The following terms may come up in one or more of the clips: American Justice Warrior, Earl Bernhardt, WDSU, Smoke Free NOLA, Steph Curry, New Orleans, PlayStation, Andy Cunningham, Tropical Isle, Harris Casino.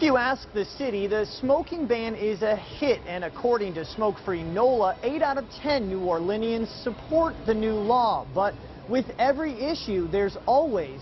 If you ask the city, the smoking ban is a hit, and according to Smoke Free NOLA, 8 out of 10 New Orleanians support the new law. But with every issue, there's always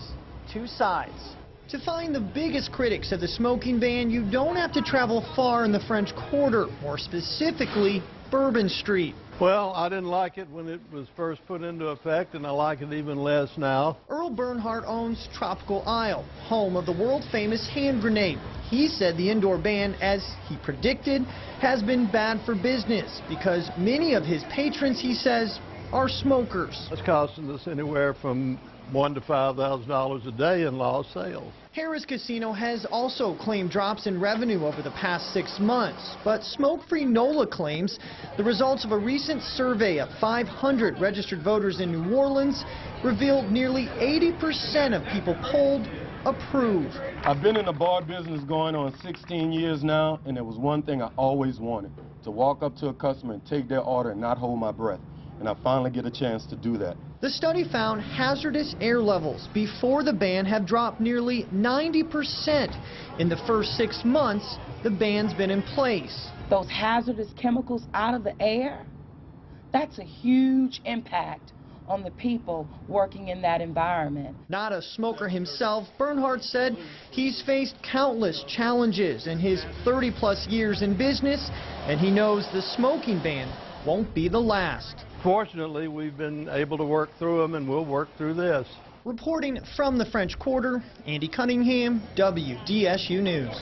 two sides. To find the biggest critics of the smoking ban, you don't have to travel far in the French Quarter, more specifically, Bourbon Street. Well, I didn't like it when it was first put into effect, and I like it even less now. Earl Bernhardt owns Tropical Isle, home of the world-famous hand grenade. He said the indoor ban, as he predicted, has been bad for business because many of his patrons, he says, are smokers. It's costing us anywhere from $1,000 to $5,000 a day in lost sales. Harris Casino has also claimed drops in revenue over the past 6 months, but Smoke Free NOLA claims the results of a recent survey of 500 registered voters in New Orleans revealed nearly 80% of people polled approve. I've been in the bar business going on 16 years now, and there was one thing I always wanted, to walk up to a customer and take their order and not hold my breath. And I finally get a chance to do that. The study found hazardous air levels before the ban have dropped nearly 90% in the first 6 months the ban's been in place. Those hazardous chemicals out of the air, that's a huge impact on the people working in that environment. Not a smoker himself, Bernhardt said he's faced countless challenges in his 30-plus years in business, and he knows the smoking ban won't be the last. Fortunately, we've been able to work through them, and we'll work through this. Reporting from the French Quarter, Andy Cunningham, WDSU News.